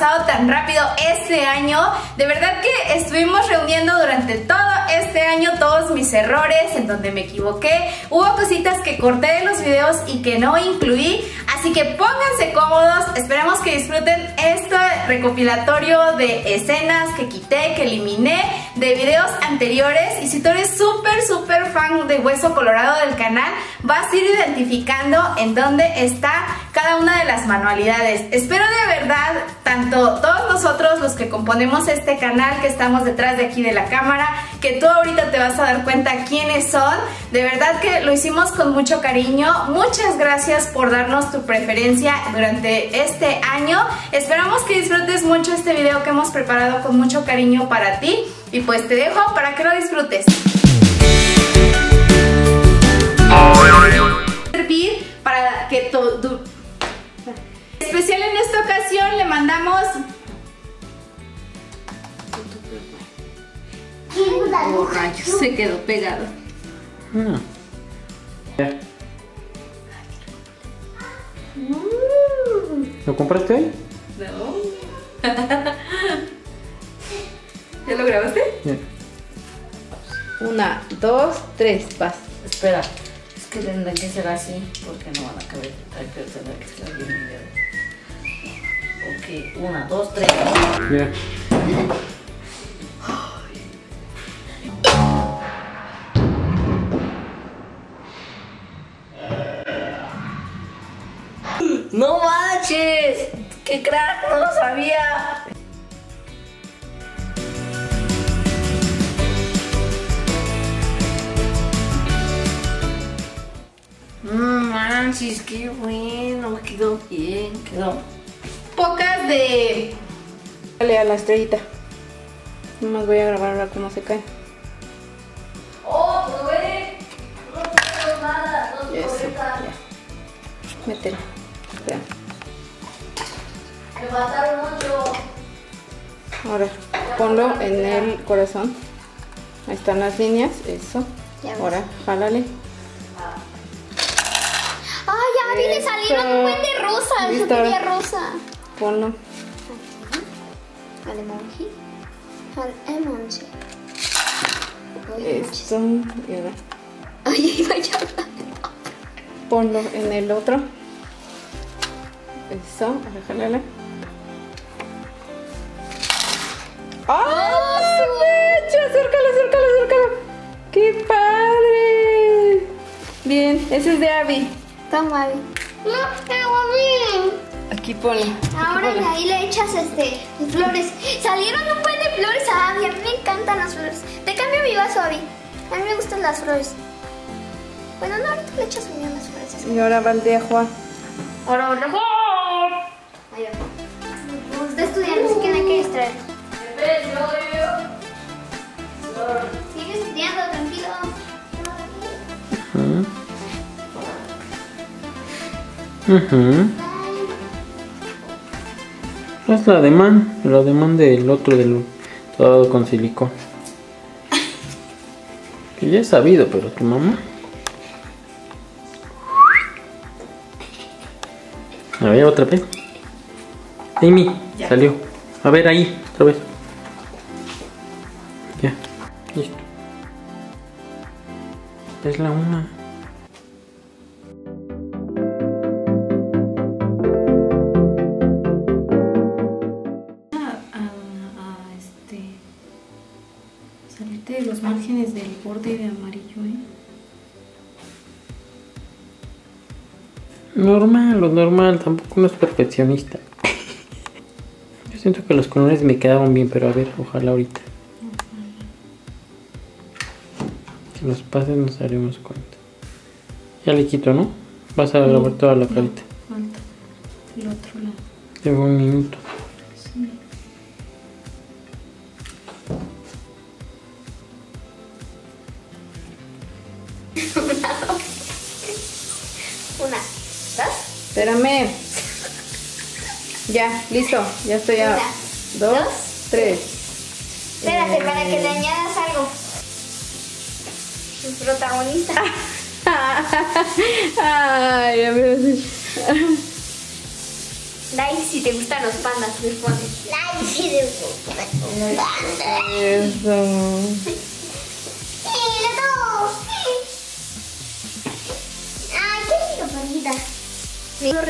pasado tan rápido este año. De verdad que estuvimos reuniendo durante todo este año todos mis errores, en donde me equivoqué. Hubo cositas que corté de los videos y que no incluí. Así que pónganse cómodos, esperamos que disfruten este recopilatorio de escenas que quité, que eliminé, de videos anteriores. Y si tú eres súper fan de Hueso Colorado del canal, vas a ir identificando en dónde está cada una de las manualidades. Espero de verdad, tanto todos nosotros los que componemos este canal, que estamos detrás de aquí de la cámara, que tú ahorita te vas a dar cuenta quiénes son, de verdad que lo hicimos con mucho cariño. Muchas gracias por darnos tu preferencia durante este año. Esperamos que disfrutes mucho este video que hemos preparado con mucho cariño para ti, y pues te dejo para que lo disfrutes. Para que todo especial en esta ocasión le mandamos oh, rayos, se quedó pegado. ¿Lo compraste ahí? No. ¿Ya lo grabaste? Yeah. 1, 2, 3, vas. Espera. Que tendrán que ser así porque no van a caber. Hay que tener que estar bien mediados. Ok, 1, 2, 3. Bien. ¡No manches! ¡Qué crack! ¡No lo sabía! Manches, qué bueno, quedó bien, quedó. Pocas de... Dale a la estrellita. Nomás voy a grabar ahora cómo se cae. ¡Oh, no duele! No puedo nada, no puedo nada. Mételo. Espera. Me mataron mucho. Ahora, ponlo en el corazón. Ahí están las líneas, eso. Ahora, jálale. ¡Ay, a mí le salieron un buen de rosa! ¡Yo quería rosa! Ponlo. Al emoji. Al emoji. Esto. Y ahora. Ay, vaya. Ponlo en el otro. Eso. Jálale. ¡Ah! ¡Acércalo, acércalo, acércalo! ¡Qué padre! Bien, ese es de Abby. Toma, Abby. No, Abby. Aquí ponle. Ahora de ahí le echas flores. Salieron un buen de flores a Abby. A mí me encantan las flores. Te cambio mi vaso, Abby. A mí me gustan las flores. Bueno, no, ahorita le echas bien las flores. Así. Y ahora va el de Juan. Ahora va el de Juan. Ahí va. Me gusta estudiar, así que no hay que distraer. Sigue estudiando, tranquilo. Es el ademán del otro, del todo con silicón. Que ya he sabido, pero tu mamá. A ver, otra vez. Amy, ya salió. A ver, ahí, otra vez. Ya, listo. Es la una. De los márgenes del borde de amarillo, ¿eh? Normal, lo normal, tampoco no es perfeccionista. Yo siento que los colores me quedaron bien, pero a ver, ojalá ahorita. Si los pases nos daremos cuenta. Ya le quito, ¿no? Vas a grabar toda la carita. Falta el otro lado. Llevo 1 minuto. Sí. Espérame. Ya, listo. Ya estoy. Una, a 2, 3. Espérate para que le añadas algo. El protagonista. Ay, a ver. Like si te gustan los pandas, les pones. Like si te gustan los pandas. Eso. Ay, qué pandita. Vamos a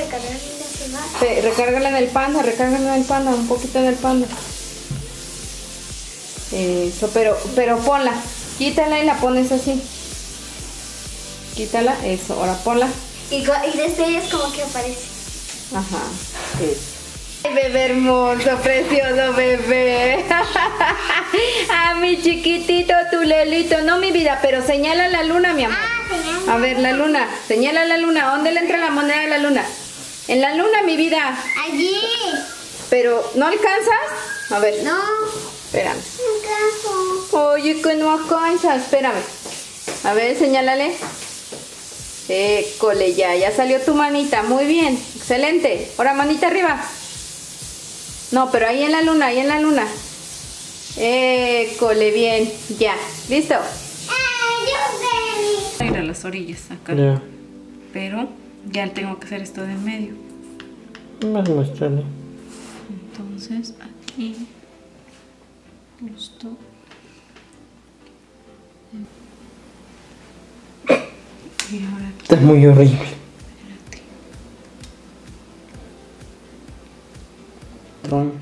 recargarla en el panda. Recárgala en el panda, un poquito en el panda. Eso, pero ponla. Quítala y la pones así. Quítala, eso, ahora ponla. Y desde ella es como que aparece. Ajá, sí. Ay, bebé hermoso, precioso bebé. Ah, mi chiquitito, tu lelito. No, mi vida, pero señala la luna, mi amor. A ver, la luna. Señala la luna. ¿Dónde le entra la moneda a la luna? En la luna, mi vida. Allí. Pero, ¿no alcanzas? A ver. No. Espérame. No alcanzo. Oye, que no alcanzas. Espérame. A ver, señálale. École, ya salió tu manita. Muy bien, excelente. Ahora manita arriba. No, pero ahí en la luna, École, bien, ya. ¿Listo? Voy a ir a las orillas acá. Ya. Pero ya tengo que hacer esto de en medio. Más mostrarle. Entonces, aquí. Justo. Y ahora aquí. Estás muy horrible. Espérate. Troncos.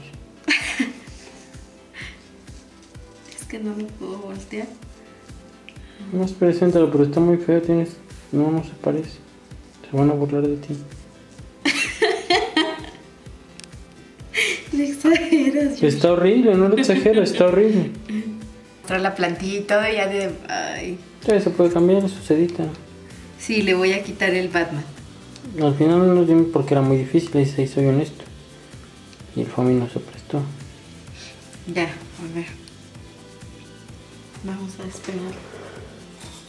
Es que no lo puedo voltear. Más preséntalo, pero está muy feo. Tienes. No, no se parece. Se van a burlar de ti. No exageras. Está horrible, no lo exagero, está horrible. Trae la plantilla y todo, ya de. Ay. Eso puede cambiar, su sedita. Sí, le voy a quitar el Batman. Al final no dime porque era muy difícil, ahí sí soy honesto. Y el Fomi no se prestó. Ya, a ver. Vamos a despegar.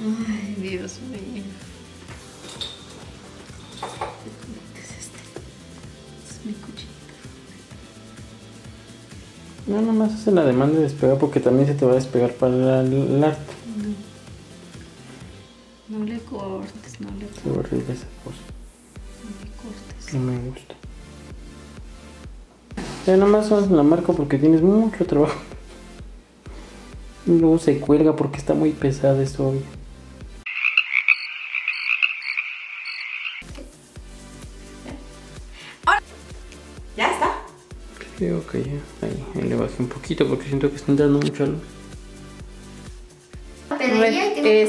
Ay, Dios mío. ¿Qué es este? Es mi cuchillito. No, nomás hace la demanda de despegar porque también se te va a despegar para el arte. No le cortes, no le cortes. Qué horrible esa cosa. No le cortes. No me gusta. Ya nomás la marco porque tienes mucho trabajo. Luego se cuelga porque está muy pesada, es obvio. ¿Ya está? Creo que ya. Ahí le bajé un poquito porque siento que está entrando mucha luz.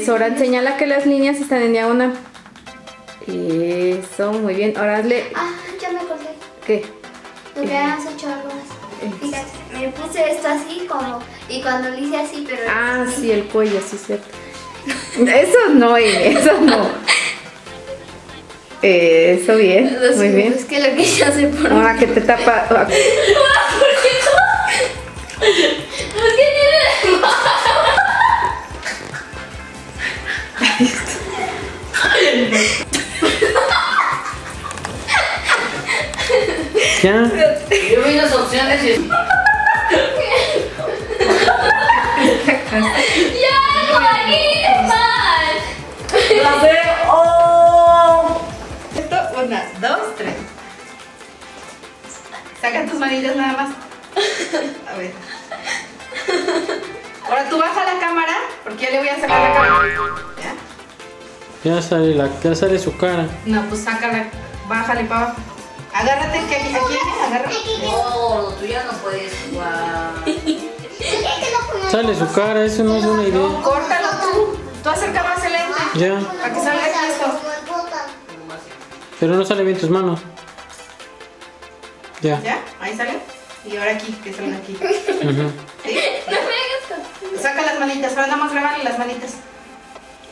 Sora, señala que las líneas están en diagonal. Eso, muy bien. Ahora hazle. Ah, ya me acordé. ¿Qué? Tú le has hecho algo más. Fíjate, me puse esto así como. Y cuando lo hice así, pero. Ah, así. Sí, el cuello, sí, cierto. Eso no, eso no. Eso bien. Los muy bien. Es que lo que ya se pone. Ahora que te tapa. ¿Por qué tiene? ¿Ya? Yo vi las opciones y... ¡Ya, Joaquín! ¡Mal! ¡La veo! Esto, una, dos, tres. Saca tus manillas nada más. A ver. Ahora tú baja la cámara, porque ya le voy a sacar la cámara. Ya sale su cara. No, pues sácala, bájale para abajo. Agárrate, que aquí agárrate. No, tú ya no puedes jugar. Sale su cara, eso no es una idea. No, córtalo tú. Tú acerca más el lente. Ya. Para que salga esto. Pero no sale bien tus manos. Ya. Ya, ahí sale. Y ahora aquí, que salen aquí. Uh -huh. ¿Sí? No, saca las manitas, ahora nada más grábale las manitas.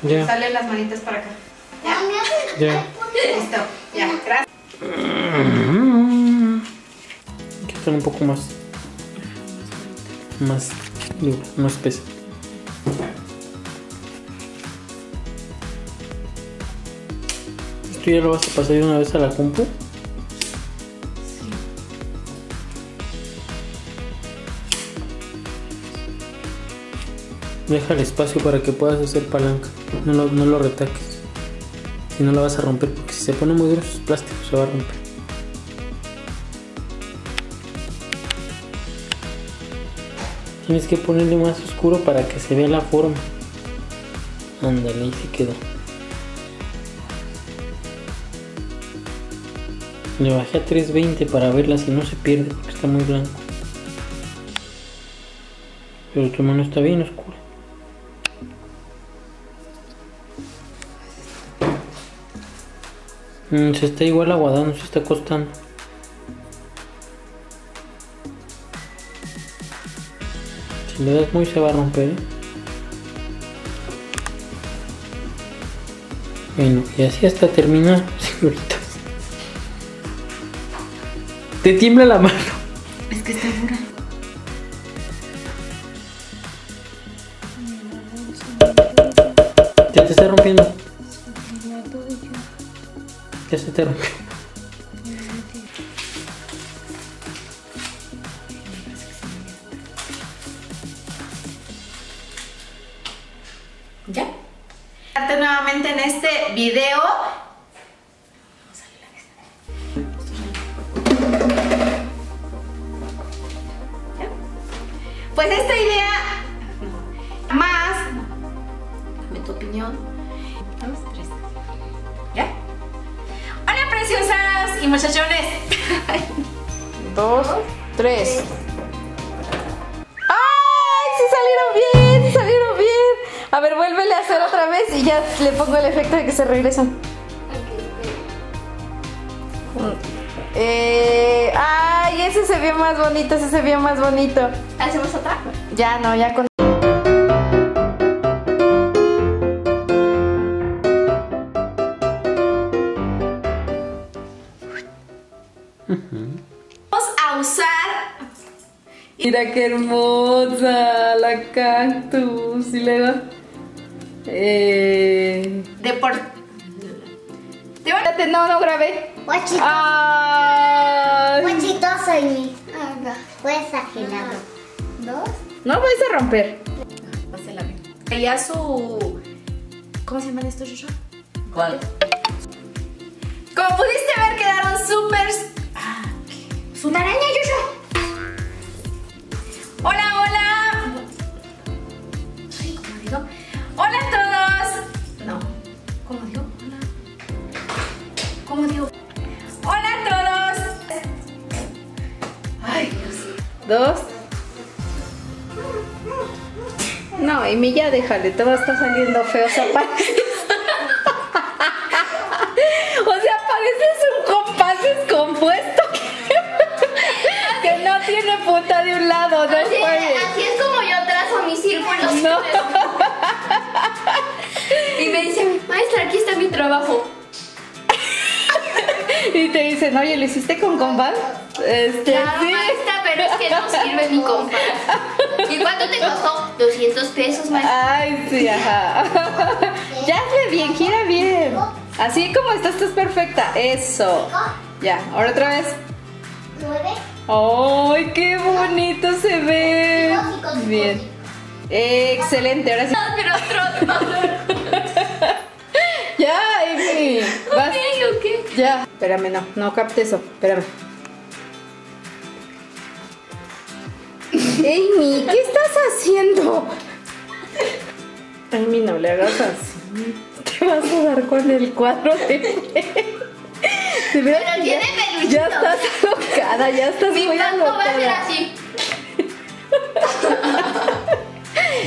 Ya. Salen las manitas para acá. Ya. Ya. Listo. Ya, gracias. Hay que estar un poco más. Más duro, más espeso. ¿Esto ya lo vas a pasar de una vez a la compu? Deja el espacio para que puedas hacer palanca. No lo retaques. Si no lo vas a romper, porque si se pone muy duro sus plásticos se va a romper. tienes que ponerle más oscuro para que se vea la forma. Ándale, ahí se quedó. Le bajé a 320 para verla si no se pierde, porque está muy blanco. Pero tu mano está bien oscura. Se está igual aguadando, se está costando. Si le das muy se va a romper, ¿eh? Bueno, y así hasta terminar, señorita. Te tiembla la mano. Es que está dura. Ya te está rompiendo. Ya se te rompió. Ya. Nuevamente en este video. Pues esta idea más, dame tu opinión. 2, 3. ¿Ya? Hola preciosas y muchachones. 2, 3. ¡Ay! ¡Sí salieron bien! ¡Salieron bien! A ver, vuélvele a hacer otra vez y ya le pongo el efecto de que se regresan. Ay, ese se vio más bonito, ese se vio más bonito. ¿Hacemos otra? Ya no, ya con... Vamos a usar... Mira qué hermosa la cactus. Y luego... Espérate, no grabé. Guachito. Ay. Guachito soy mi. No. Fue exagerado. 2. No vais a romper. No, no se la ve. Ya su... ¿Cómo se llaman estos, Joshua? ¿Cuál? Como pudiste ver, quedaron súper... Ah, ¿qué? ¡Una araña, Joshua! ¡Hola, hola! Ay, ¿cómo digo? ¡Hola a todos! No. ¿Cómo digo? ¿Cómo digo? ¡Hola a todos! ¡Ay, Dios! 2. No, Emi, ya déjale, todo está saliendo feo, o sea, pareces un compás descompuesto que no tiene punta de un lado, no así, así es como yo trazo mis círculos. No. Y me dice, maestra, aquí está mi trabajo. Y te dicen, oye, ¿lo hiciste con compás? Claro, sí. Maestra, pero es que no sirve mi compás. ¿Y cuánto te costó? 200 pesos, maestra. Ay, sí, ajá. Ya hazle bien, gira bien. Así como estás perfecta. Eso. Ya, ahora otra vez. 9. ¡Ay, qué bonito se ve! Bien. Excelente, ahora sí. Pero otro. Ya, Amy. Vas. Ok. Ya. Espérame, no capte eso. Espérame. Amy, ¿qué estás haciendo? Amy, no le hagas así. Te vas a dar con el cuadro de... Pero tiene peluchito. Ya estás alocada, ya estás mi muy alocada. Mi va a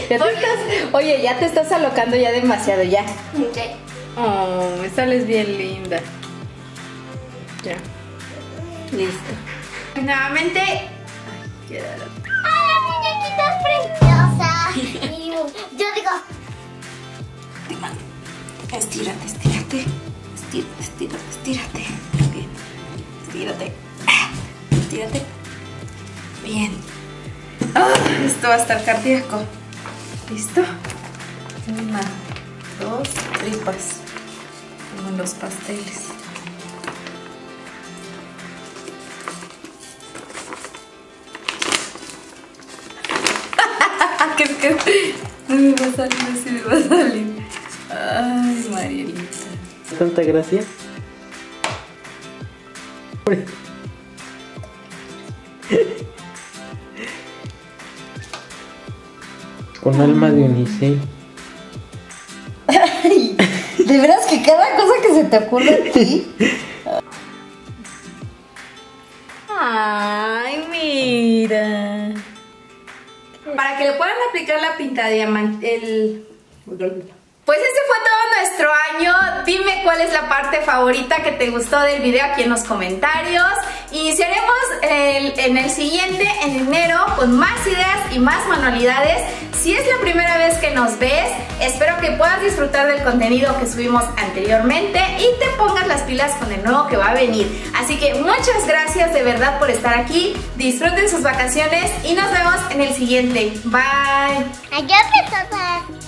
ser así. Oye, ya te estás alocando ya demasiado, ya. Okay. Oh, esta es bien linda. Ya. Listo. Nuevamente. Ay, quedaron. ¡Hola, muñequitas preciosas! Y yo digo. Te mando. Estírate, estírate. Estírate, estírate, estírate. Okay. Estírate. Estírate. Bien. Oh, esto va a estar cardíaco. ¿Listo? 1, 2, tripas. Como los pasteles. ¿Qué? No me va a salir, así me va a salir. Ay, Marielita. Tanta gracia. Con alma de unicel. Ay, de veras que cada cosa que se te ocurre a ti. Ay, mira. Para que le puedan aplicar la pinta diamante. Pues este fue todo nuestro año. Dime cuál es la parte favorita que te gustó del video aquí en los comentarios. Iniciaremos en el siguiente, en enero, con más ideas y más manualidades. Si es la primera vez que nos ves, espero que puedas disfrutar del contenido que subimos anteriormente y te pongas las pilas con el nuevo que va a venir. Así que muchas gracias de verdad por estar aquí. Disfruten sus vacaciones y nos vemos en el siguiente. Bye. Adiós,